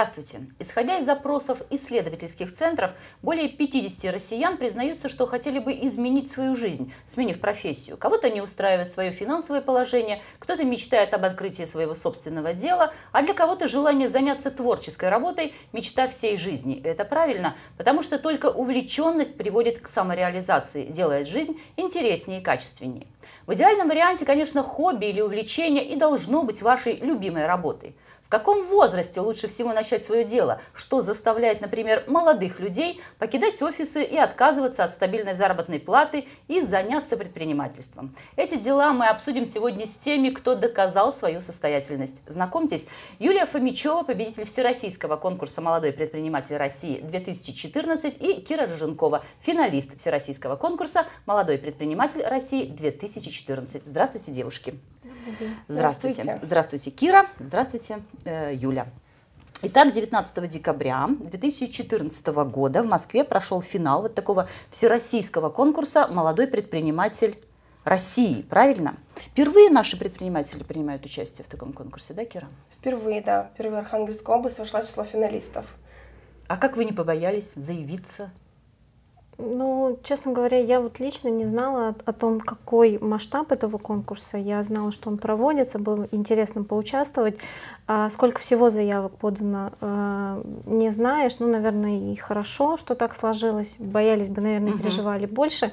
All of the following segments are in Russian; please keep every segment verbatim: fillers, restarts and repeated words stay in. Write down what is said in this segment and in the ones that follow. Здравствуйте! Исходя из запросов исследовательских центров, более пятидесяти россиян признаются, что хотели бы изменить свою жизнь, сменив профессию. Кого-то не устраивает свое финансовое положение, кто-то мечтает об открытии своего собственного дела, а для кого-то желание заняться творческой работой – мечта всей жизни. Это правильно, потому что только увлеченность приводит к самореализации, делает жизнь интереснее и качественнее. В идеальном варианте, конечно, хобби или увлечение и должно быть вашей любимой работой. В каком возрасте лучше всего начать свое дело? Что заставляет, например, молодых людей покидать офисы и отказываться от стабильной заработной платы и заняться предпринимательством? Эти дела мы обсудим сегодня с теми, кто доказал свою состоятельность. Знакомьтесь, Юлия Фомичёва, победитель всероссийского конкурса «Молодой предприниматель России-две тысячи четырнадцать» и Кира Рыженкова, финалист всероссийского конкурса «Молодой предприниматель России-две тысячи четырнадцать». Здравствуйте, девушки! Здравствуйте. Здравствуйте. Здравствуйте, Кира. Здравствуйте, э, Юля. Итак, девятнадцатого декабря две тысячи четырнадцатого года в Москве прошел финал вот такого всероссийского конкурса «Молодой предприниматель России». Правильно? Впервые наши предприниматели принимают участие в таком конкурсе, да, Кира? Впервые, да. Впервые Архангельская область вошла в число финалистов. А как вы не побоялись заявиться? Ну, честно говоря, я вот лично не знала о том, какой масштаб этого конкурса. Я знала, что он проводится, было интересно поучаствовать. А сколько всего заявок подано, не знаешь. Ну, наверное, и хорошо, что так сложилось. Боялись бы, наверное, угу. переживали больше.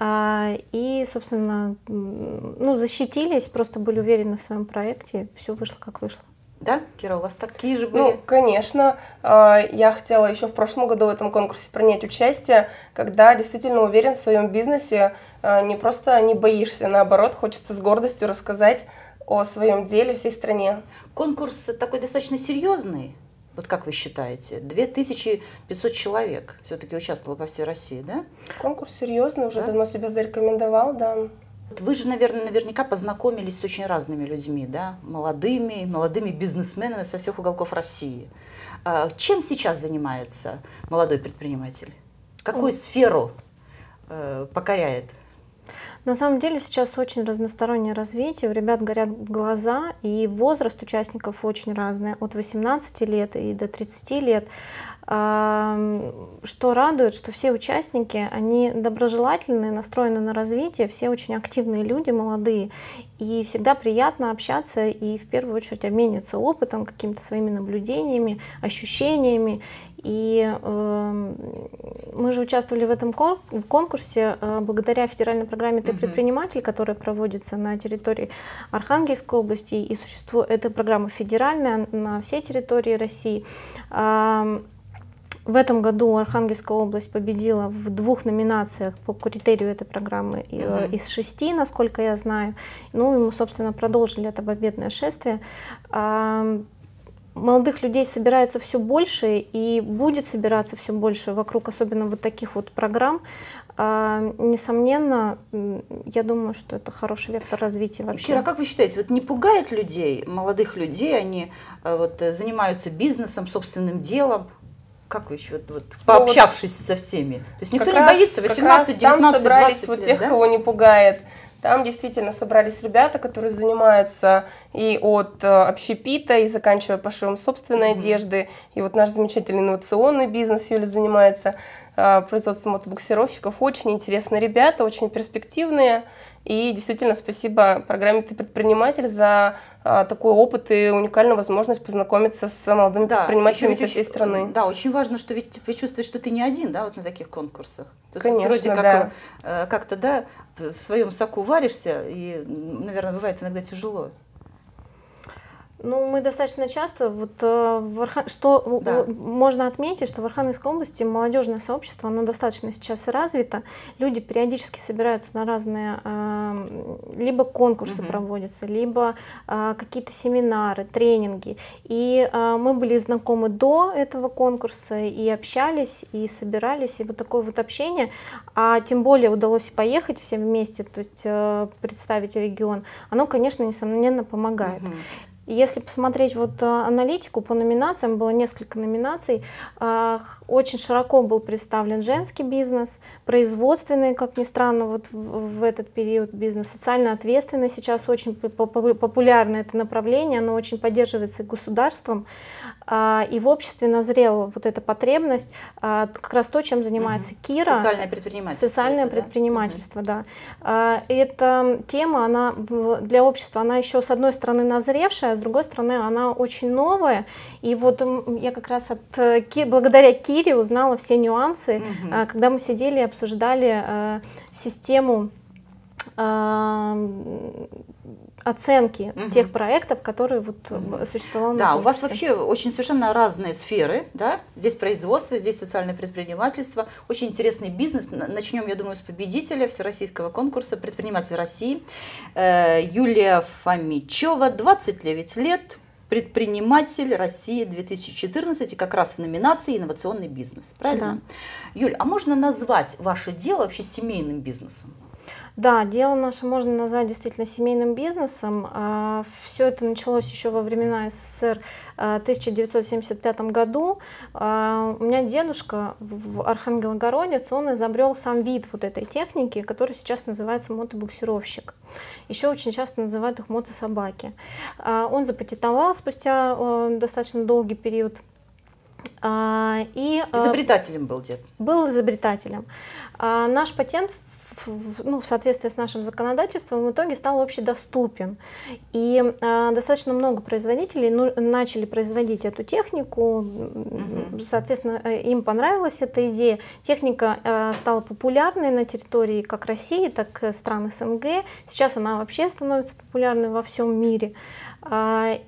И, собственно, ну, защитились, просто были уверены в своем проекте. Все вышло, как вышло. Да, Кира, у вас такие же были? Ну, конечно. Я хотела еще в прошлом году в этом конкурсе принять участие, когда действительно уверен в своем бизнесе, не просто не боишься, наоборот, хочется с гордостью рассказать о своем деле всей стране. Конкурс такой достаточно серьезный, вот как вы считаете? две тысячи пятьсот человек все-таки участвовало по всей России, да? Конкурс серьезный, уже да? давно себя зарекомендовал, да. Вы же, наверное, наверняка познакомились с очень разными людьми, да, молодыми, молодыми бизнесменами со всех уголков России. Чем сейчас занимается молодой предприниматель? Какую сферу покоряет? На самом деле сейчас очень разностороннее развитие, у ребят горят глаза, и возраст участников очень разный, от восемнадцати лет и до тридцати лет. Что радует, что все участники, они доброжелательные, настроены на развитие, все очень активные люди, молодые, и всегда приятно общаться и в первую очередь обмениваться опытом, какими-то своими наблюдениями, ощущениями. И э, мы же участвовали в этом кон в конкурсе э, благодаря федеральной программе «Ты предприниматель», которая проводится на территории Архангельской области, и существует эта программа федеральная на всей территории России. Э, в этом году Архангельская область победила в двух номинациях по критерию этой программы mm-hmm. из шести, насколько я знаю. Ну и мы, собственно, продолжили это победное шествие. Э, Молодых людей собирается все больше и будет собираться все больше вокруг, особенно вот таких вот программ. А, несомненно, я думаю, что это хороший вектор развития вообще. Кира, а как вы считаете, вот не пугает людей, молодых людей, они вот занимаются бизнесом, собственным делом? Как вы еще, вот, пообщавшись ну, вот, со всеми? То есть никто не боится, восемнадцать, девятнадцать, двадцать вот лет, тех, да? кого не пугает. Там действительно собрались ребята, которые занимаются и от общепита, и заканчивая пошивом собственной mm-hmm. одежды. И вот наш замечательный инновационный бизнес Юля занимается производством мотобуксировщиков. Очень интересные ребята, очень перспективные. И действительно спасибо программе «Ты предприниматель» за такой опыт и уникальную возможность познакомиться с молодыми да, предпринимателями со всей страны. Да, очень важно, что ведь ты чувствуешь, что ты не один, да, вот на таких конкурсах. Тут Конечно, вроде как, да. как-то, да, в своем соку варишься, и, наверное, бывает иногда тяжело. Ну, мы достаточно часто, вот, в Архан... что да. можно отметить, что в Архангельской области молодежное сообщество, оно достаточно сейчас развито, люди периодически собираются на разные, либо конкурсы угу. проводятся, либо какие-то семинары, тренинги, и мы были знакомы до этого конкурса, и общались, и собирались, и вот такое вот общение, а тем более удалось поехать всем вместе, то есть представить регион, оно, конечно, несомненно помогает. Угу. Если посмотреть вот аналитику по номинациям, было несколько номинаций, очень широко был представлен женский бизнес, производственный, как ни странно, вот в этот период бизнес, социально ответственный сейчас очень популярно это направление, оно очень поддерживается государством. И в обществе назрела вот эта потребность, как раз то, чем занимается угу. Кира. Социальное предпринимательство. Социальное это, предпринимательство, да. да. Эта тема, она для общества, она еще с одной стороны назревшая, а с другой стороны она очень новая. И вот я как раз от, благодаря Кире узнала все нюансы, угу. когда мы сидели и обсуждали систему оценки угу. тех проектов, которые вот угу. существовали. Да, у вас вообще очень совершенно разные сферы, да? Здесь производство, здесь социальное предпринимательство, очень интересный бизнес. Начнем, я думаю, с победителя всероссийского конкурса «Предприниматель России». Юлия Фомичёва, двадцать девять лет, предприниматель России две тысячи четырнадцать, и как раз в номинации «Инновационный бизнес». Правильно? Да. Юль, а можно назвать ваше дело вообще семейным бизнесом? Да, дело наше можно назвать действительно семейным бизнесом. Все это началось еще во времена СССР в тысяча девятьсот семьдесят пятом году. У меня дедушка в Архангелогородец, он изобрел сам вид вот этой техники, который сейчас называется мотобуксировщик. Еще очень часто называют их мотособаки. Он запатентовал спустя достаточно долгий период. И изобретателем был дед? Был изобретателем. Наш патент в В, ну, в соответствии с нашим законодательством в итоге стал общедоступен. И э, достаточно много производителей ну, начали производить эту технику. Mm-hmm. Соответственно, им понравилась эта идея. Техника э, стала популярной на территории как России, так и стран СНГ. Сейчас она вообще становится популярной во всем мире.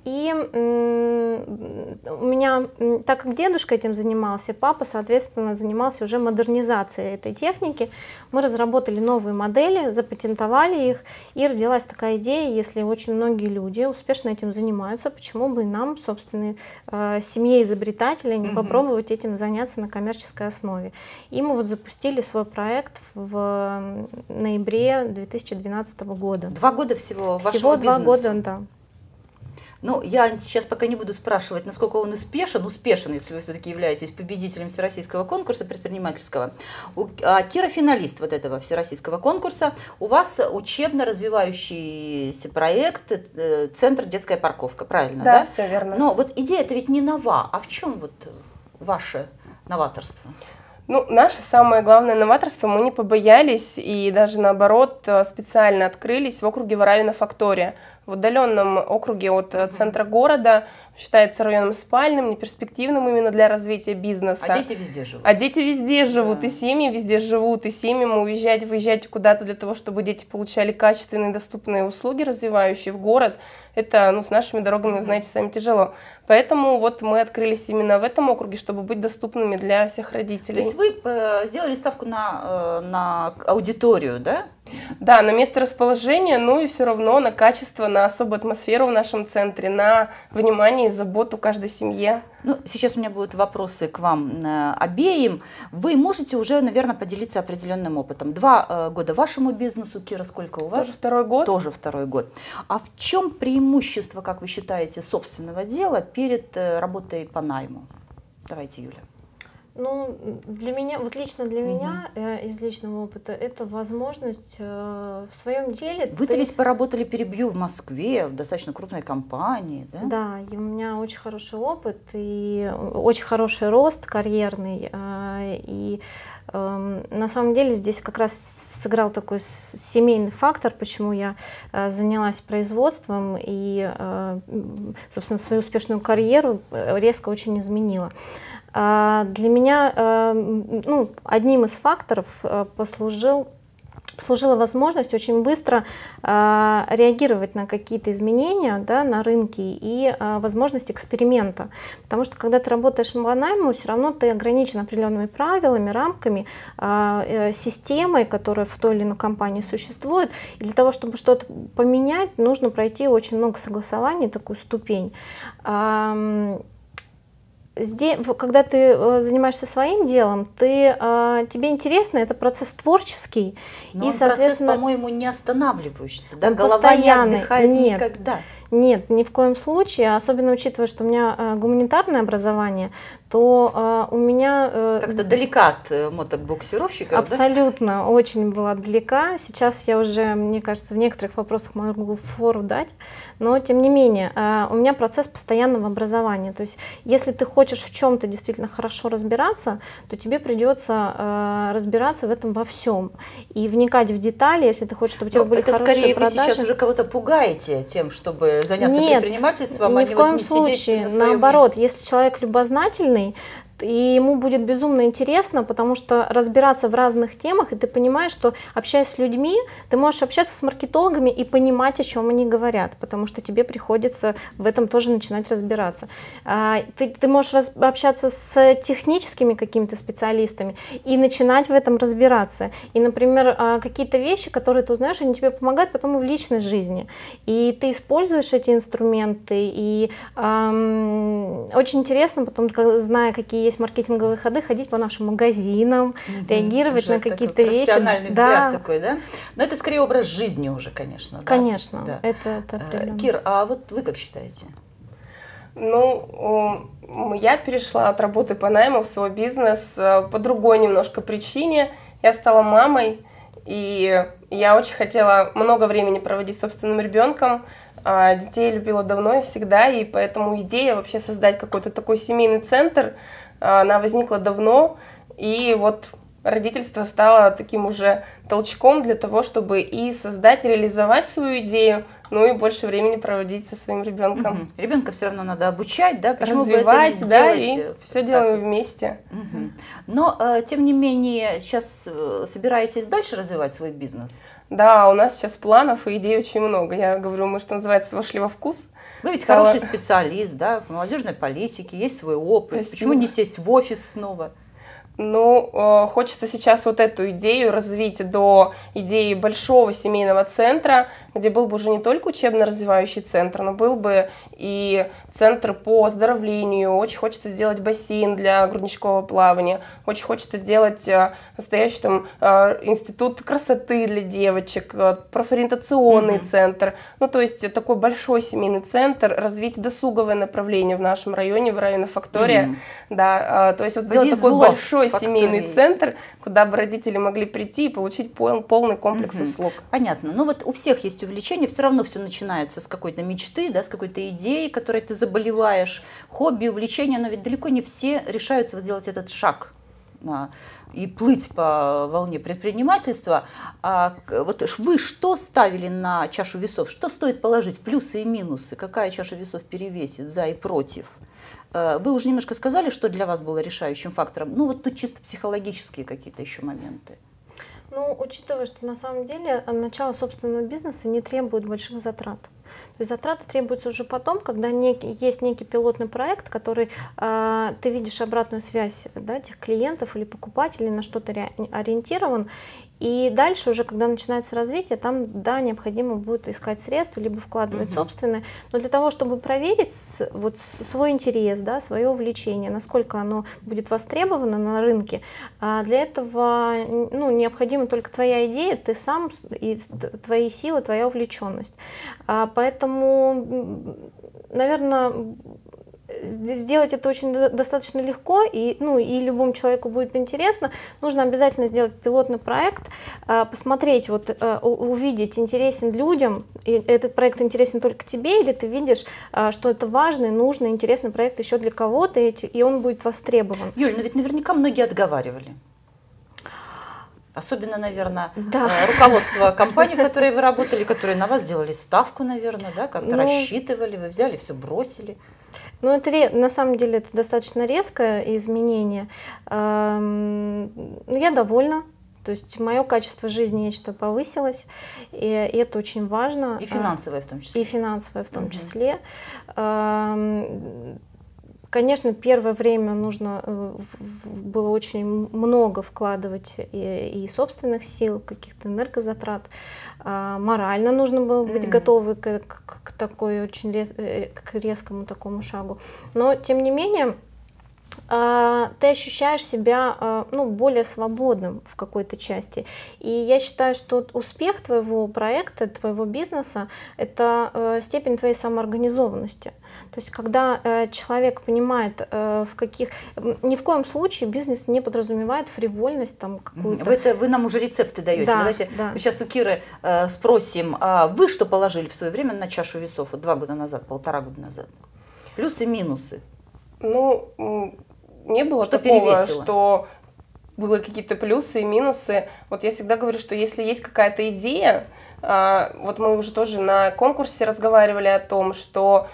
И у меня, так как дедушка этим занимался, папа, соответственно, занимался уже модернизацией этой техники. Мы разработали новые модели, запатентовали их, и родилась такая идея, если очень многие люди успешно этим занимаются, почему бы и нам, собственно, семье изобретателей не [S2] Угу. [S1] Попробовать этим заняться на коммерческой основе. И мы вот запустили свой проект в ноябре две тысячи двенадцатого года. Два года всего вашего бизнеса? Всего два года, да. Ну, я сейчас пока не буду спрашивать, насколько он успешен, успешен, если вы все-таки являетесь победителем всероссийского конкурса предпринимательского. А Кира финалист вот этого всероссийского конкурса. У вас учебно-развивающийся проект «Центр детская парковка», правильно? Да, да, все верно. Но вот идея-то ведь не нова. А в чем вот ваше новаторство? Ну, наше самое главное новаторство, мы не побоялись и даже наоборот специально открылись в округе Варавино-Фактория, в удаленном округе от центра города, считается районом спальным, неперспективным именно для развития бизнеса. А дети везде живут. А дети везде живут, да. И семьи везде живут, и семьям уезжать, выезжать куда-то для того, чтобы дети получали качественные, доступные услуги, развивающие в город, это, ну, с нашими дорогами, вы знаете, сами тяжело. Поэтому вот мы открылись именно в этом округе, чтобы быть доступными для всех родителей. То есть вы сделали ставку на, на аудиторию, да? Да, на место расположения, ну и все равно на качество, на особую атмосферу в нашем центре, на внимание и заботу каждой семье. Ну, сейчас у меня будут вопросы к вам обеим. Вы можете уже, наверное, поделиться определенным опытом. Два года вашему бизнесу, Кира, сколько у вас? Тоже второй год. Тоже второй год. А в чем преимущество, как вы считаете, собственного дела перед работой по найму? Давайте, Юля. Ну, для меня, вот лично для меня, mm-hmm. из личного опыта, это возможность э, в своем деле... Вы-то ты... ведь поработали перебью в Москве, в достаточно крупной компании, да? Да, и у меня очень хороший опыт, и очень хороший рост карьерный, э, и э, на самом деле здесь как раз сыграл такой семейный фактор, почему я э, занялась производством и, э, собственно, свою успешную карьеру резко очень изменила. Для меня, ну, одним из факторов послужил, послужила возможность очень быстро реагировать на какие-то изменения, да, на рынке, и возможность эксперимента. Потому что когда ты работаешь по найму, все равно ты ограничен определенными правилами, рамками, системой, которая в той или иной компании существует. И для того, чтобы что-то поменять, нужно пройти очень много согласований, такую ступень. Здесь, когда ты занимаешься своим делом, ты, тебе интересно, это процесс творческий. Но и, соответственно, процесс, по-моему, не останавливающийся, да? Голова не отдыхает нет, никогда. Нет, ни в коем случае, особенно учитывая, что у меня гуманитарное образование, то э, у меня... Э, Как-то далека от мотобуксировщика, абсолютно, да? Очень была далека. Сейчас я уже, мне кажется, в некоторых вопросах могу фору дать, но тем не менее, э, у меня процесс постоянного образования. То есть, если ты хочешь в чем-то действительно хорошо разбираться, то тебе придется э, разбираться в этом во всем. И вникать в детали, если ты хочешь, чтобы у тебя были хорошие продажи. Это скорее вы сейчас уже кого-то пугаете тем, чтобы заняться Нет, предпринимательством, а не вот не сидеть на своем наоборот, месте. Если человек любознательный, и ему будет безумно интересно, потому что разбираться в разных темах, и ты понимаешь, что, общаясь с людьми, ты можешь общаться с маркетологами и понимать, о чем они говорят, потому что тебе приходится в этом тоже начинать разбираться. Ты, ты можешь раз, общаться с техническими какими-то специалистами и начинать в этом разбираться. И, например, какие-то вещи, которые ты узнаешь, они тебе помогают потом и в личной жизни. И ты используешь эти инструменты, и эм, очень интересно потом, зная, какие есть маркетинговые ходы, ходить по нашим магазинам, угу, реагировать на какие-то вещи. Профессиональный взгляд такой, да? Но это скорее образ жизни уже, конечно. Конечно. Да? Это, это определенно. Кир, а вот вы как считаете? Ну, я перешла от работы по найму в свой бизнес по другой немножко причине. Я стала мамой, и я очень хотела много времени проводить с собственным ребенком. Детей любила давно и всегда, и поэтому идея вообще создать какой-то такой семейный центр, она возникла давно, и вот родительство стало таким уже толчком для того, чтобы и создать, и реализовать свою идею, ну и больше времени проводить со своим ребенком. Угу. Ребенка все равно надо обучать, да? Почему развивать, бы это да, и все делаем так вместе. Угу. Но, тем не менее, сейчас собираетесь дальше развивать свой бизнес? Да, у нас сейчас планов и идей очень много. Я говорю, мы, что называется, вошли во вкус. Вы ведь Стало... хороший специалист, да, по молодежной политике, есть свой опыт. Спасибо. Почему не сесть в офис снова? Ну, хочется сейчас вот эту идею развить до идеи большого семейного центра, где был бы уже не только учебно-развивающий центр, но был бы и центр по оздоровлению. Очень хочется сделать бассейн для грудничкового плавания, очень хочется сделать настоящий там институт красоты для девочек, профориентационный mm-hmm. центр. Ну, то есть такой большой семейный центр, развить досуговое направление в нашем районе, в Варавино-Фактория. Mm-hmm. Да, то есть вот сделать такой большой Фактории. Семейный центр, куда бы родители могли прийти и получить пол, полный комплекс угу. услуг. Понятно. Ну вот у всех есть увлечение, все равно все начинается с какой-то мечты, да, с какой-то идеи, которой ты заболеваешь. Хобби, увлечение, но ведь далеко не все решаются сделать этот шаг и плыть по волне предпринимательства. А вот вы что ставили на чашу весов? Что стоит положить? Плюсы и минусы? Какая чаша весов перевесит за и против? Вы уже немножко сказали, что для вас было решающим фактором. Ну вот тут чисто психологические какие-то еще моменты. Ну, учитывая, что на самом деле начало собственного бизнеса не требует больших затрат. То есть затраты требуются уже потом, когда некий, есть некий пилотный проект, который э, ты видишь обратную связь, да, тех клиентов или покупателей, на что ты ориентирован. И дальше уже, когда начинается развитие, там, да, необходимо будет искать средства, либо вкладывать угу. собственные. Но для того, чтобы проверить вот, свой интерес, да, свое увлечение, насколько оно будет востребовано на рынке, для этого ну, необходима только твоя идея, ты сам, и твои силы, твоя увлеченность. Поэтому, наверное, сделать это очень достаточно легко, и, ну, и любому человеку будет интересно. Нужно обязательно сделать пилотный проект, посмотреть, вот, увидеть, интересен людям, и этот проект интересен только тебе, или ты видишь, что это важный, нужный, интересный проект еще для кого-то, и он будет востребован. Юль, но ведь наверняка многие отговаривали. Особенно, наверное, да. руководство компании, в которой вы работали, которые на вас делали ставку, наверное, да, как-то ну, рассчитывали, вы взяли, все бросили. Ну, это на самом деле это достаточно резкое изменение. Я довольна. То есть мое качество жизни, я считаю, повысилось, и это очень важно. И финансовое в том числе. И финансовое в том угу. числе. Конечно, первое время нужно было очень много вкладывать и, и собственных сил, каких-то энергозатрат. А, морально нужно было быть mm-hmm. готовы к, к, к такой очень рез, к резкому такому шагу. Но тем не менее, ты ощущаешь себя ну, более свободным в какой-то части. И я считаю, что успех твоего проекта, твоего бизнеса – это степень твоей самоорганизованности. То есть когда человек понимает, в каких… Ни в коем случае бизнес не подразумевает фривольность там какую-то. Вы, это, вы нам уже рецепты даете. Да, давайте да. сейчас у Киры спросим, а вы что положили в свое время на чашу весов? Вот два года назад, полтора года назад. Плюсы, минусы. Ну… Не было что такого, перевесило. Что были какие-то плюсы и минусы. Вот я всегда говорю, что если есть какая-то идея, вот мы уже тоже на конкурсе разговаривали о том, что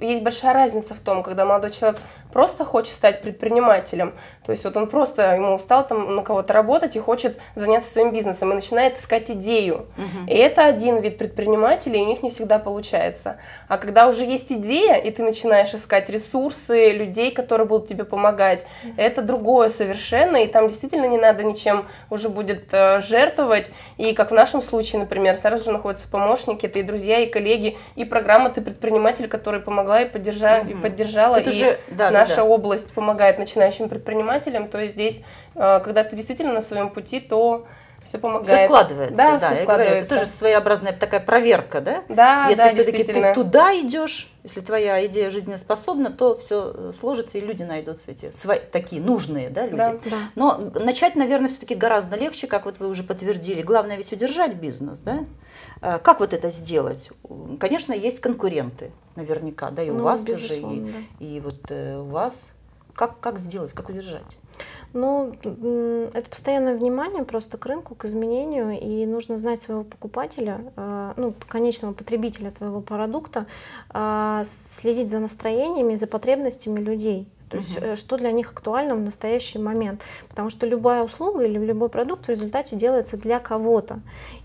есть большая разница в том, когда молодой человек просто хочет стать предпринимателем, то есть вот он просто, ему устал там на кого-то работать и хочет заняться своим бизнесом и начинает искать идею. Угу. И это один вид предпринимателей, и у них не всегда получается. А когда уже есть идея, и ты начинаешь искать ресурсы, людей, которые будут тебе помогать, угу. это другое совершенно, и там действительно не надо ничем уже будет э, жертвовать. И как в нашем случае, например, сразу же находятся помощники, это и друзья, и коллеги, и программа «Ты предприниматель», которая помогла и поддержала, угу. и поддержала. Тут и уже, да, наша да. область помогает начинающим предпринимателям, то есть здесь, когда ты действительно на своем пути, то все помогает. Все складывается, да, да, все я складывается. Говорю, это тоже своеобразная такая проверка, да? Да, если да, все-таки ты туда идешь, если твоя идея жизнеспособна, то все сложится, и люди найдутся эти свои, такие нужные, да, люди. Да, да. Но начать, наверное, все-таки гораздо легче, как вот вы уже подтвердили. Главное ведь удержать бизнес, да? Как вот это сделать? Конечно, есть конкуренты, наверняка, да, и у ну, вас тоже, и, и вот э, у вас. Как, как сделать, как удержать? Ну, это постоянное внимание просто к рынку, к изменению, и нужно знать своего покупателя, ну, конечного потребителя твоего продукта, следить за настроениями, за потребностями людей. То есть, угу. что для них актуально в настоящий момент. Потому что любая услуга или любой продукт в результате делается для кого-то.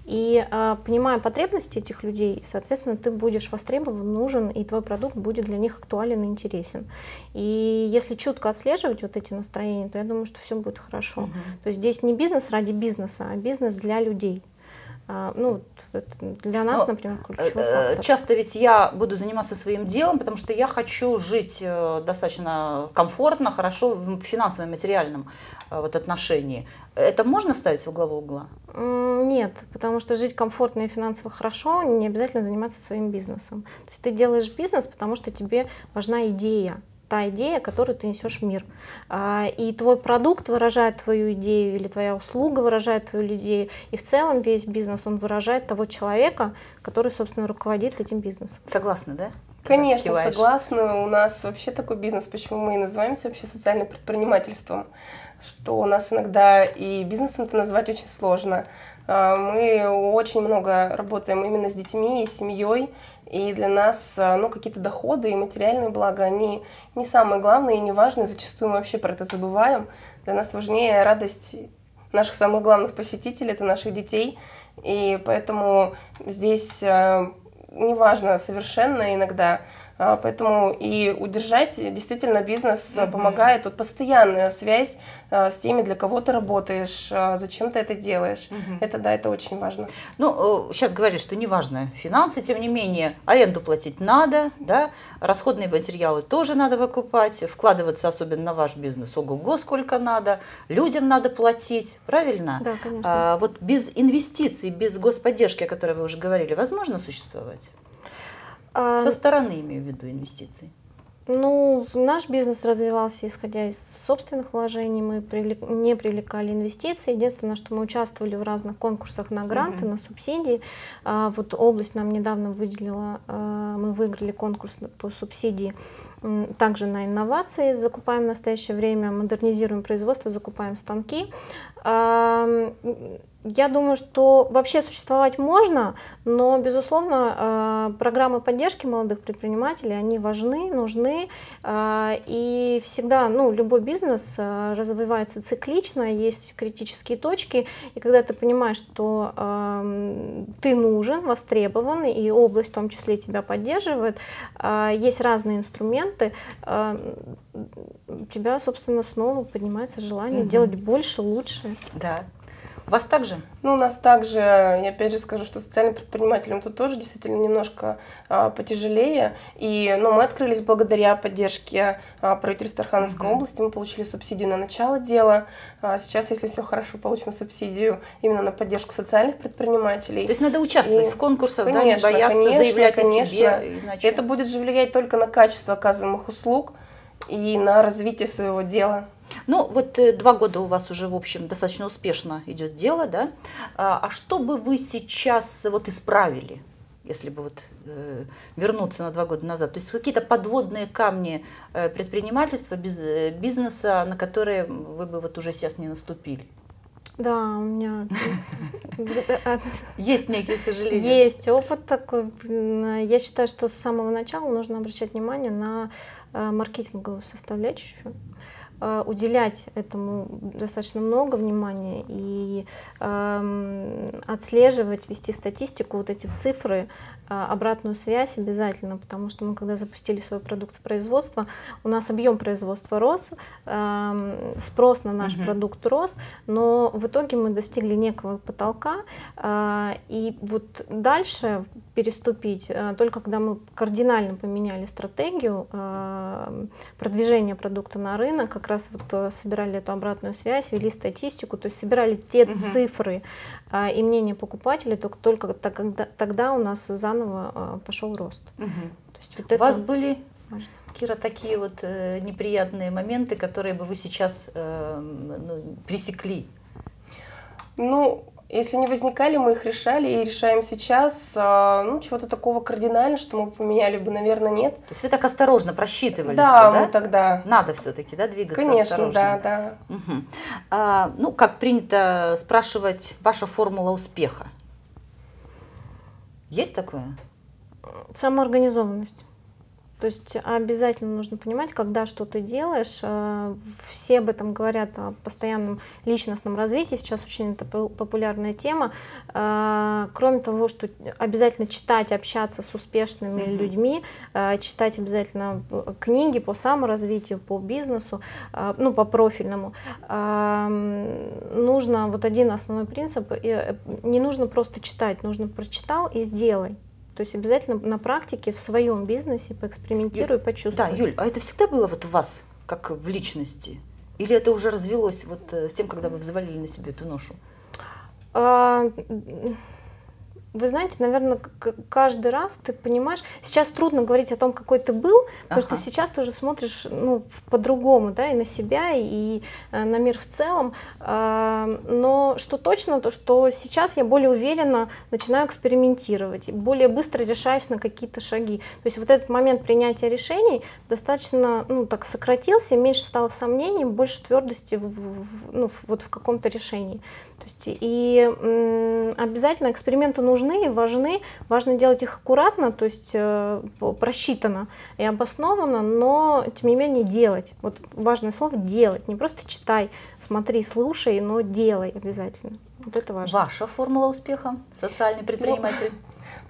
И понимая потребности этих людей, соответственно, ты будешь востребован, нужен, и твой продукт будет для них актуален и интересен. И если чутко отслеживать вот эти настроения, то я думаю, что все будет хорошо. Угу. То есть здесь не бизнес ради бизнеса, а бизнес для людей. Ну, для нас, но, например, ключевой фактор. Часто ведь я буду заниматься своим делом, потому что я хочу жить достаточно комфортно, хорошо в финансовом и материальном вот, отношении. Это можно ставить во главу угла? Нет, потому что жить комфортно и финансово хорошо не обязательно заниматься своим бизнесом. То есть ты делаешь бизнес, потому что тебе важна идея. Та идея, которую ты несешь в мир. И твой продукт выражает твою идею, или твоя услуга выражает твою идею. И в целом весь бизнес, он выражает того человека, который, собственно, руководит этим бизнесом. Согласны, да? Конечно, согласны. У нас вообще такой бизнес, почему мы и называемся вообще социальным предпринимательством, что у нас иногда и бизнесом-то назвать очень сложно. Мы очень много работаем именно с детьми и с семьей, и для нас ну, какие-то доходы и материальные блага, они не самые главные и не важные, зачастую мы вообще про это забываем. Для нас важнее радость наших самых главных посетителей, это наших детей, и поэтому здесь неважно совершенно иногда. Поэтому и удержать действительно бизнес Mm-hmm. помогает. Тут постоянная связь с теми, для кого ты работаешь, зачем ты это делаешь. Mm-hmm. Это да, это очень важно. Ну, сейчас говорили, что не важно финансы, тем не менее, аренду платить надо, да, расходные материалы тоже надо выкупать, вкладываться особенно на ваш бизнес, ого-го, сколько надо, людям надо платить, правильно? Да, конечно. А, вот без инвестиций, без господдержки, о которой вы уже говорили, возможно существовать? Со стороны имею в виду инвестиций. Ну, наш бизнес развивался, исходя из собственных вложений, мы привлек, не привлекали инвестиции. Единственное, что мы участвовали в разных конкурсах на гранты, mm-hmm. на субсидии. А, вот область нам недавно выделила, а, мы выиграли конкурс по субсидии. Также на инновации закупаем в настоящее время, модернизируем производство, закупаем станки. Я думаю, что вообще существовать можно, но, безусловно, программы поддержки молодых предпринимателей, они важны, нужны. И всегда, ну, любой бизнес развивается циклично, есть критические точки. И когда ты понимаешь, что ты нужен, востребован, и область в том числе тебя поддерживает, есть разные инструменты, у тебя, собственно, снова поднимается желание угу. делать больше, лучше. Да. У вас также? Ну, у нас также, я опять же скажу, что социальным предпринимателям тут тоже действительно немножко а, потяжелее. И, ну, мы открылись благодаря поддержке а, правительства Архангельской угу. области. Мы получили субсидию на начало дела. А сейчас, если все хорошо, получим субсидию именно на поддержку социальных предпринимателей. То есть надо участвовать и, в конкурсах, конечно, да, не бояться, конечно, заявлять конечно. о себе. Иначе... Это будет же влиять только на качество оказываемых услуг и на развитие своего дела. Ну, вот два года у вас уже, в общем, достаточно успешно идет дело, да? А что бы вы сейчас вот исправили, если бы вот э, вернуться на два года назад? То есть какие-то подводные камни предпринимательства, без, бизнеса, на которые вы бы вот уже сейчас не наступили? Да, у меня есть некие сожаления. Есть опыт такой. Я считаю, что с самого начала нужно обращать внимание на маркетинговую составляющую, уделять этому достаточно много внимания и э, отслеживать, вести статистику, вот эти цифры, э, обратную связь обязательно, потому что мы, когда запустили свой продукт в производство, у нас объем производства рос, э, спрос на наш угу. продукт рос, но в итоге мы достигли некого потолка, э, и вот дальше переступить, э, только когда мы кардинально поменяли стратегию э, продвижения продукта на рынок, как раз вот собирали эту обратную связь, вели статистику, то есть собирали те угу. цифры а, и мнения покупателей, только, только так, когда, тогда у нас заново а, пошел рост. Угу. То есть вот у это... вас были, Можно. Кира, такие вот э, неприятные моменты, которые бы вы сейчас э, ну, пресекли? Ну, если не возникали, мы их решали и решаем сейчас. Ну, чего-то такого кардинально, что мы поменяли бы, наверное, нет. То есть вы так осторожно просчитывали, да, все, да? тогда. Надо все-таки, да, двигаться Конечно, осторожно. Конечно, да, да. Угу. А, ну, как принято спрашивать, ваша формула успеха? Есть такое? Самоорганизованность. То есть обязательно нужно понимать, когда что ты делаешь. Все об этом говорят, о постоянном личностном развитии. Сейчас очень это популярная тема. Кроме того, что обязательно читать, общаться с успешными Mm-hmm. людьми, читать обязательно книги по саморазвитию, по бизнесу, ну, по профильному. Нужно вот один основной принцип. Не нужно просто читать, нужно прочитал и сделай. То есть обязательно на практике в своем бизнесе поэкспериментируй, почувствуй. Да, Юль, а это всегда было вот у вас, как в личности? Или это уже развелось вот с тем, когда вы взвалили на себе эту ношу? А... Вы знаете, наверное, каждый раз ты понимаешь, сейчас трудно говорить о том, какой ты был, потому ага. что сейчас ты уже смотришь ну, по-другому, да, и на себя, и на мир в целом. Но что точно, то что сейчас я более уверенно начинаю экспериментировать, более быстро решаюсь на какие-то шаги. То есть вот этот момент принятия решений достаточно ну, так сократился, меньше стало сомнений, больше твердости в, в, ну, вот в каком-то решении. То есть и обязательно эксперименты нужны. И важны, важно делать их аккуратно, то есть э, просчитано и обоснованно, но тем не менее делать. Вот важное слово делать, не просто читай, смотри, слушай, но делай обязательно. Вот это важно. Ваша формула успеха, социальный предприниматель? Ну,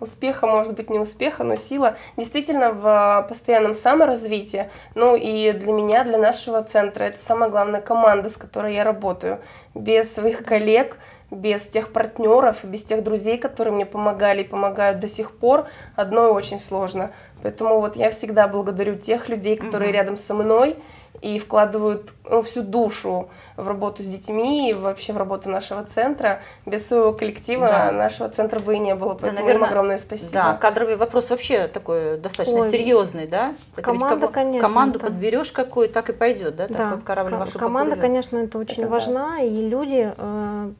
успеха, может быть, не успеха, но сила действительно в постоянном саморазвитии. Ну и для меня, для нашего центра это самая главная команда, с которой я работаю. Без своих коллег, без тех партнеров, без тех друзей, которые мне помогали и помогают до сих пор, одной очень сложно. Поэтому вот я всегда благодарю тех людей, которые угу. рядом со мной и вкладывают ну, всю душу в работу с детьми и вообще в работу нашего центра. Без своего коллектива да. нашего центра бы и не было. Поэтому да, наверное, им огромное спасибо. Да, кадровый вопрос вообще такой достаточно Ой. серьезный, да? Так команда, кого, конечно. Команду это... подберешь какую, так и пойдет, да? да. Так, корабль К вашего команда, поплывет. Конечно, это очень это важна. Да. И люди, э,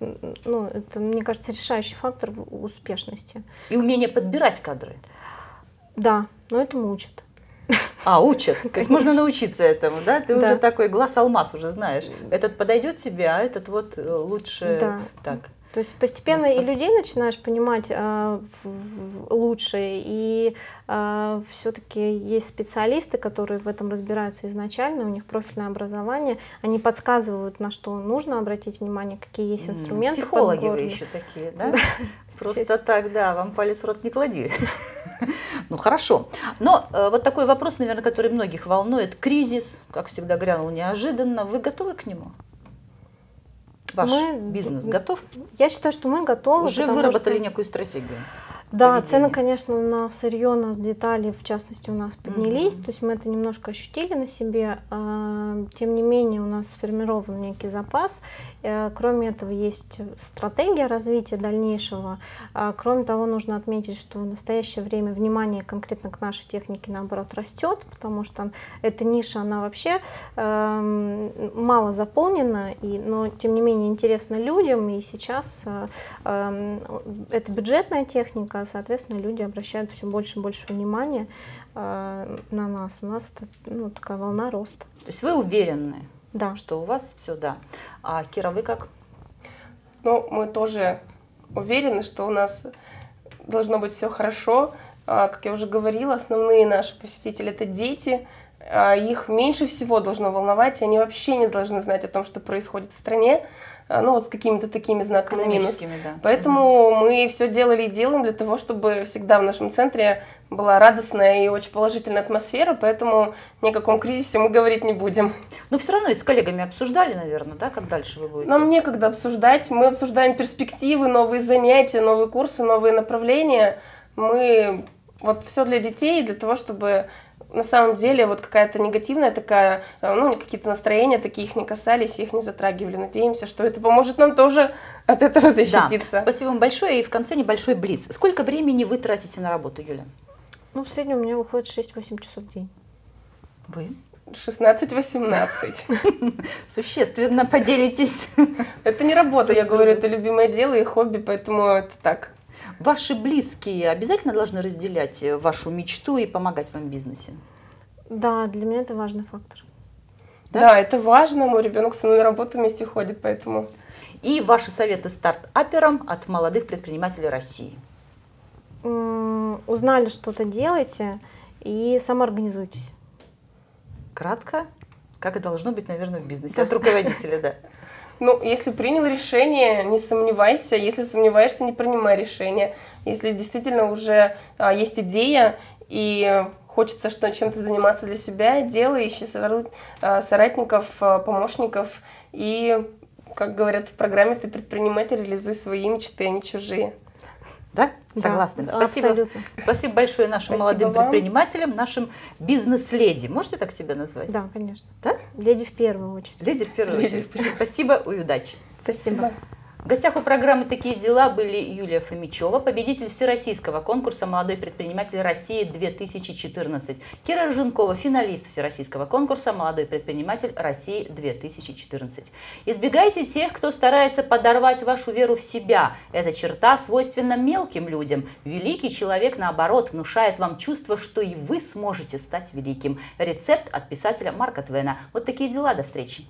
ну, это, мне кажется, решающий фактор успешности. И умение подбирать кадры. Да, но этому учат. А, учат. Конечно. То есть можно научиться этому, да? Ты да. уже такой глаз-алмаз уже знаешь. Этот подойдет тебе, а этот вот лучше да. так. То есть постепенно и людей начинаешь понимать э, в, в, лучше, и э, все-таки есть специалисты, которые в этом разбираются изначально, у них профильное образование, они подсказывают, на что нужно обратить внимание, какие есть инструменты. Психологи вы еще такие, да? Просто так, да, вам палец в рот не клади. Ну хорошо. Но э, вот такой вопрос, наверное, который многих волнует. Кризис, как всегда, грянул неожиданно. Вы готовы к нему? ваш мы, бизнес готов? Я считаю, что мы готовы. Уже выработали что... некую стратегию? Да, поведения. Цены, конечно, на сырье, на детали, в частности, у нас поднялись. Mm-hmm. То есть мы это немножко ощутили на себе. Тем не менее, у нас сформирован некий запас. Кроме этого, есть стратегия развития дальнейшего. Кроме того, нужно отметить, что в настоящее время внимание конкретно к нашей технике, наоборот, растет, потому что эта ниша, она вообще мало заполнена, но, тем не менее, интересна людям. И сейчас это бюджетная техника. Соответственно, люди обращают все больше и больше внимания э, на нас. У нас ну, такая волна роста. То есть вы уверены, да. что у вас все, да. А Кира, вы как? Ну, мы тоже уверены, что у нас должно быть все хорошо. А, как я уже говорила, основные наши посетители – это дети. А их меньше всего должно волновать, и они вообще не должны знать о том, что происходит в стране. Ну, вот с какими-то такими знаками минус. Да. Поэтому угу. мы все делали и делаем для того, чтобы всегда в нашем центре была радостная и очень положительная атмосфера, поэтому ни о каком кризисе мы говорить не будем. Но все равно и с коллегами обсуждали, наверное, да, как дальше вы будете? Нам некогда обсуждать, мы обсуждаем перспективы, новые занятия, новые курсы, новые направления. Мы вот все для детей, для того, чтобы... На самом деле, вот какая-то негативная такая, ну, какие-то настроения такие их не касались, их не затрагивали. Надеемся, что это поможет нам тоже от этого защититься. Да. Спасибо вам большое. И в конце небольшой блиц. Сколько времени вы тратите на работу, Юля? Ну, в среднем у меня выходит шесть-восемь часов в день. Вы? шестнадцать-восемнадцать. Существенно поделитесь. Это не работа, я говорю, это любимое дело и хобби, поэтому это так. Ваши близкие обязательно должны разделять вашу мечту и помогать вам в бизнесе? Да, для меня это важный фактор. Да, да, это важно. Мой ребенок со мной на работу вместе ходит, поэтому... И ваши советы стартаперам от молодых предпринимателей России? М-м, узнали, что-то делайте и самоорганизуйтесь. Кратко, как и должно быть, наверное, в бизнесе. От руководителя, да. Ну, если принял решение, не сомневайся. Если сомневаешься, не принимай решение. Если действительно уже а, есть идея и хочется что, чем-то заниматься для себя, делай, ищи соратников, помощников. И, как говорят в программе «Ты предприниматель», реализуй свои мечты, а не чужие. Да? Согласны. Да, спасибо. Абсолютно. Спасибо большое нашим спасибо молодым вам. Предпринимателям, нашим бизнес-леди. Можете так себя назвать? Да, конечно. Да? Леди в первую очередь. Леди в первую леди очередь. В первую. Спасибо и удачи. Спасибо. В гостях у программы «Такие дела» были Юлия Фомичёва, победитель всероссийского конкурса «Молодой предприниматель России-две тысячи четырнадцать». Кира Рыженкова, финалист всероссийского конкурса «Молодой предприниматель России-две тысячи четырнадцать». Избегайте тех, кто старается подорвать вашу веру в себя. Эта черта свойственна мелким людям. Великий человек, наоборот, внушает вам чувство, что и вы сможете стать великим. Рецепт от писателя Марка Твена. Вот такие дела. До встречи.